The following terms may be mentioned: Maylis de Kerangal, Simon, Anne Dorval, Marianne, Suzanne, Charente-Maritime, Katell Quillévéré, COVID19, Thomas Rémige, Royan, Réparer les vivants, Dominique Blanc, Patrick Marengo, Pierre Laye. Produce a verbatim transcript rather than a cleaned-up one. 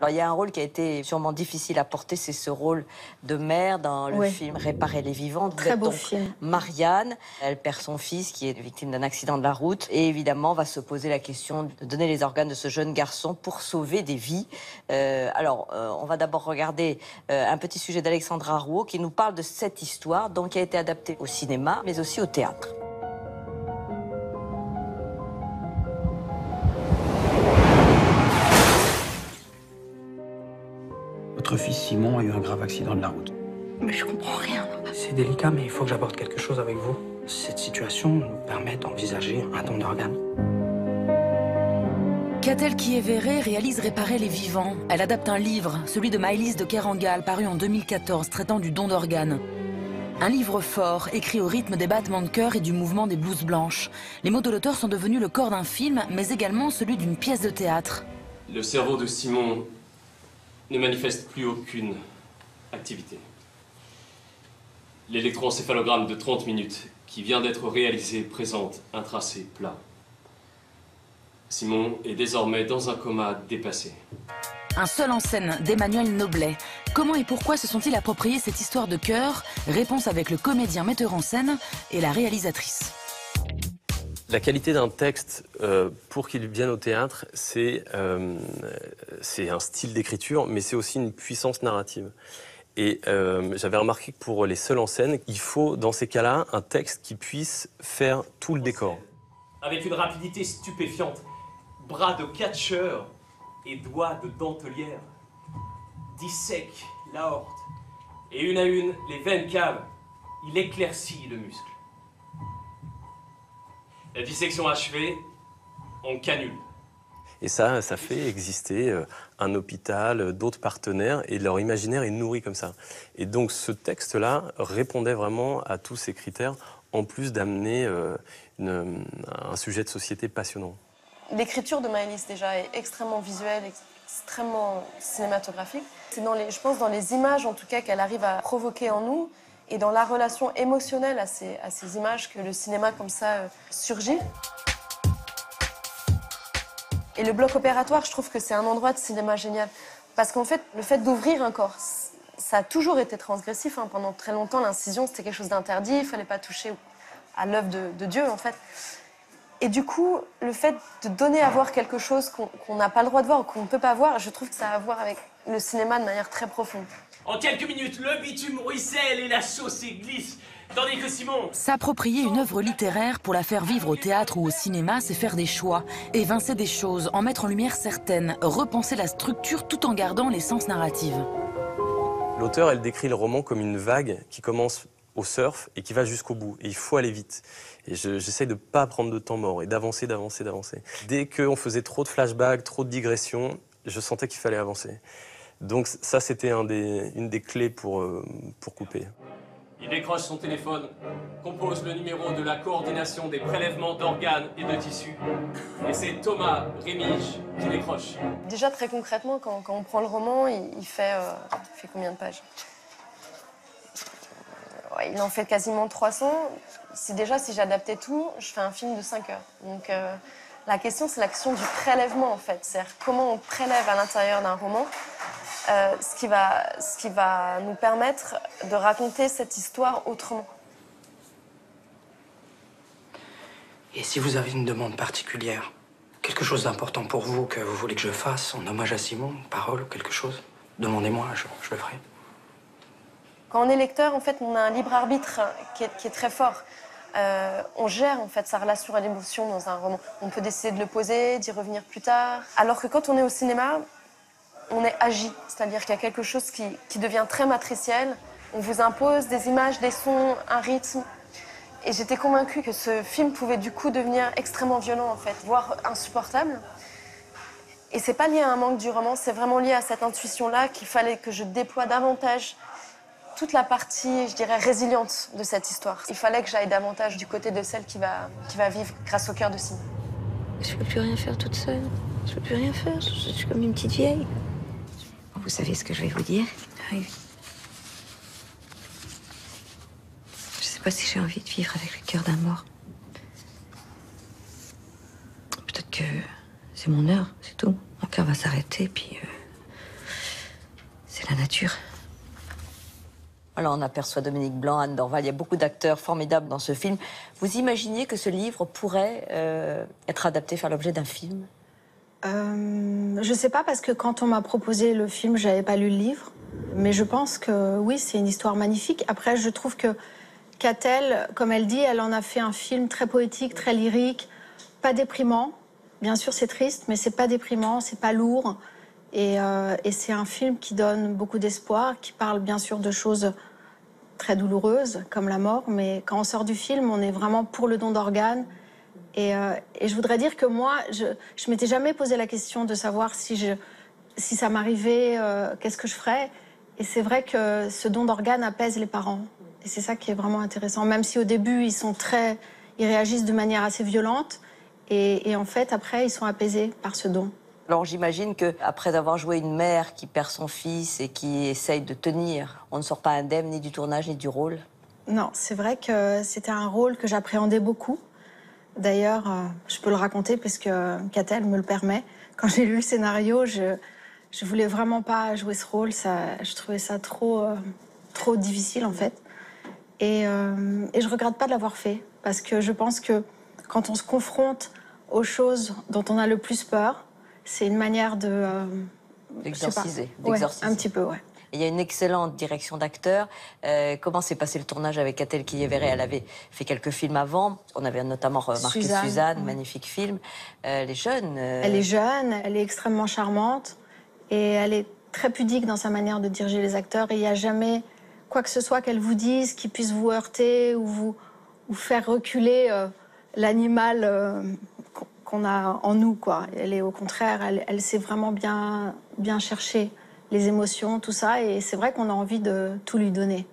Alors, il y a un rôle qui a été sûrement difficile à porter, c'est ce rôle de mère dans le ouais. film Réparer les vivants. Très beau donc, film. Marianne, elle perd son fils qui est victime d'un accident de la route et évidemment va se poser la question de donner les organes de ce jeune garçon pour sauver des vies. Euh, alors, euh, on va d'abord regarder euh, un petit sujet d'Alexandra Rouault qui nous parle de cette histoire, donc qui a été adaptée au cinéma mais aussi au théâtre. Votre fils Simon a eu un grave accident de la route. Mais je comprends rien. C'est délicat, mais il faut que j'aborde quelque chose avec vous. Cette situation nous permet d'envisager un don d'organes. Katell Quillévéré réalise Réparer les vivants. Elle adapte un livre, celui de Maylis de Kerangal, paru en deux mille quatorze, traitant du don d'organes. Un livre fort, écrit au rythme des battements de cœur et du mouvement des blouses blanches. Les mots de l'auteur sont devenus le corps d'un film, mais également celui d'une pièce de théâtre. Le cerveau de Simon ne manifeste plus aucune activité. L'électroencéphalogramme de trente minutes qui vient d'être réalisé présente un tracé plat. Simon est désormais dans un coma dépassé. Un seul en scène d'Emmanuel Noblet. Comment et pourquoi se sont-ils appropriés cette histoire de cœur? Réponse avec le comédien metteur en scène et la réalisatrice. La qualité d'un texte, euh, pour qu'il vienne au théâtre, c'est euh, un style d'écriture, mais c'est aussi une puissance narrative. Et euh, j'avais remarqué que pour les seuls en scène, il faut, dans ces cas-là, un texte qui puisse faire tout le décor. Avec une rapidité stupéfiante, bras de catcheur et doigts de dentelière, dissèque l'aorte, et une à une, les veines cavent, il éclaircit le muscle. La dissection achevée, on cannule. Et ça, ça fait exister un hôpital, d'autres partenaires, et leur imaginaire est nourri comme ça. Et donc ce texte-là répondait vraiment à tous ces critères, en plus d'amener un sujet de société passionnant. L'écriture de Maylis, déjà, est extrêmement visuelle, extrêmement cinématographique. C'est dans les, je pense, dans les images, en tout cas, qu'elle arrive à provoquer en nous, et dans la relation émotionnelle à ces, à ces images que le cinéma comme ça euh, surgit. Et le bloc opératoire, je trouve que c'est un endroit de cinéma génial. Parce qu'en fait, le fait d'ouvrir un corps, ça a toujours été transgressif. Hein. Pendant très longtemps, l'incision, c'était quelque chose d'interdit, il ne fallait pas toucher à l'œuvre de, de Dieu, en fait. Et du coup, le fait de donner à voir quelque chose qu'on qu'on n'a pas le droit de voir, qu'on ne peut pas voir, je trouve que ça a à voir avec le cinéma de manière très profonde. En quelques minutes, le bitume ruisselle et la chaussée glisse, tandis que Simon... S'approprier une œuvre littéraire pour la faire vivre au théâtre ou au cinéma, c'est faire des choix, évincer des choses, en mettre en lumière certaines, repenser la structure tout en gardant l'essence narrative. L'auteur, elle décrit le roman comme une vague qui commence au surf et qui va jusqu'au bout. Et il faut aller vite. Et j'essaye je, de ne pas prendre de temps mort et d'avancer, d'avancer, d'avancer. Dès qu'on faisait trop de flashbacks, trop de digressions, je sentais qu'il fallait avancer. Donc ça, c'était un des, une des clés pour, euh, pour couper. Il décroche son téléphone, compose le numéro de la coordination des prélèvements d'organes et de tissus. Et c'est Thomas Rémige qui décroche. Déjà, très concrètement, quand, quand on prend le roman, il, il, fait, euh, il fait combien de pages? Ouais, il en fait quasiment trois cents. Si déjà, si j'adaptais tout, je fais un film de cinq heures. Donc euh, la question, c'est la question du prélèvement, en fait. C'est-à-dire comment on prélève à l'intérieur d'un roman. Euh, ce, qui va, ce qui va nous permettre de raconter cette histoire autrement. Et si vous avez une demande particulière, quelque chose d'important pour vous que vous voulez que je fasse, en hommage à Simon, une parole ou quelque chose, demandez-moi, je, je le ferai. Quand on est lecteur, en fait, on a un libre arbitre qui est, qui est très fort. Euh, on gère en fait sa relation à l'émotion dans un roman. On peut décider de le poser, d'y revenir plus tard. Alors que quand on est au cinéma, on est agi, c'est-à-dire qu'il y a quelque chose qui, qui devient très matriciel. On vous impose des images, des sons, un rythme. Et j'étais convaincue que ce film pouvait du coup devenir extrêmement violent, en fait, voire insupportable. Et c'est pas lié à un manque du roman, c'est vraiment lié à cette intuition-là qu'il fallait que je déploie davantage toute la partie, je dirais, résiliente de cette histoire. Il fallait que j'aille davantage du côté de celle qui va, qui va vivre grâce au cœur de Simon. Je peux plus rien faire toute seule. Je peux plus rien faire. Je suis comme une petite vieille. Vous savez ce que je vais vous dire? Oui. Je sais pas si j'ai envie de vivre avec le cœur d'un mort. Peut-être que c'est mon heure, c'est tout. Mon cœur va s'arrêter, puis euh, la nature. Alors on aperçoit Dominique Blanc, Anne Dorval, il y a beaucoup d'acteurs formidables dans ce film. Vous imaginez que ce livre pourrait euh, être adapté, faire l'objet d'un film ? Euh, je sais pas, parce que quand on m'a proposé le film, j'avais pas lu le livre. Mais je pense que oui, c'est une histoire magnifique. Après, je trouve que Katell, comme elle dit, elle en a fait un film très poétique, très lyrique, pas déprimant. Bien sûr, c'est triste, mais c'est pas déprimant, c'est pas lourd. Et, euh, et c'est un film qui donne beaucoup d'espoir, qui parle bien sûr de choses très douloureuses, comme la mort. Mais quand on sort du film, on est vraiment pour le don d'organes. Et, euh, et je voudrais dire que moi, je ne m'étais jamais posé la question de savoir si, je, si ça m'arrivait, euh, qu'est-ce que je ferais. Et c'est vrai que ce don d'organes apaise les parents. Et c'est ça qui est vraiment intéressant. Même si au début, ils, sont très, ils réagissent de manière assez violente. Et, et en fait, après, ils sont apaisés par ce don. Alors j'imagine qu'après avoir joué une mère qui perd son fils et qui essaye de tenir, on ne sort pas indemne ni du tournage ni du rôle. Non, c'est vrai que c'était un rôle que j'appréhendais beaucoup. D'ailleurs, euh, je peux le raconter parce que Katell me le permet. Quand j'ai lu le scénario, je je voulais vraiment pas jouer ce rôle. Ça, je trouvais ça trop euh, trop difficile en fait. Et, euh, et je regrette pas de l'avoir fait parce que je pense que quand on se confronte aux choses dont on a le plus peur, c'est une manière de euh, d'exorciser, ouais, un petit peu, ouais. Il y a une excellente direction d'acteur. Euh, comment s'est passé le tournage avec Katell Quillévéré? Elle avait fait quelques films avant. On avait notamment remarqué Suzanne, Suzanne oui. Magnifique film. Euh, elle est jeune. Euh... Elle est jeune, elle est extrêmement charmante. Et elle est très pudique dans sa manière de diriger les acteurs. Et il n'y a jamais quoi que ce soit qu'elle vous dise qui puisse vous heurter ou vous ou faire reculer euh, l'animal euh, qu'on a en nous, quoi. Elle est au contraire, elle, elle sait vraiment bien, bien chercher les émotions, tout ça, et c'est vrai qu'on a envie de tout lui donner.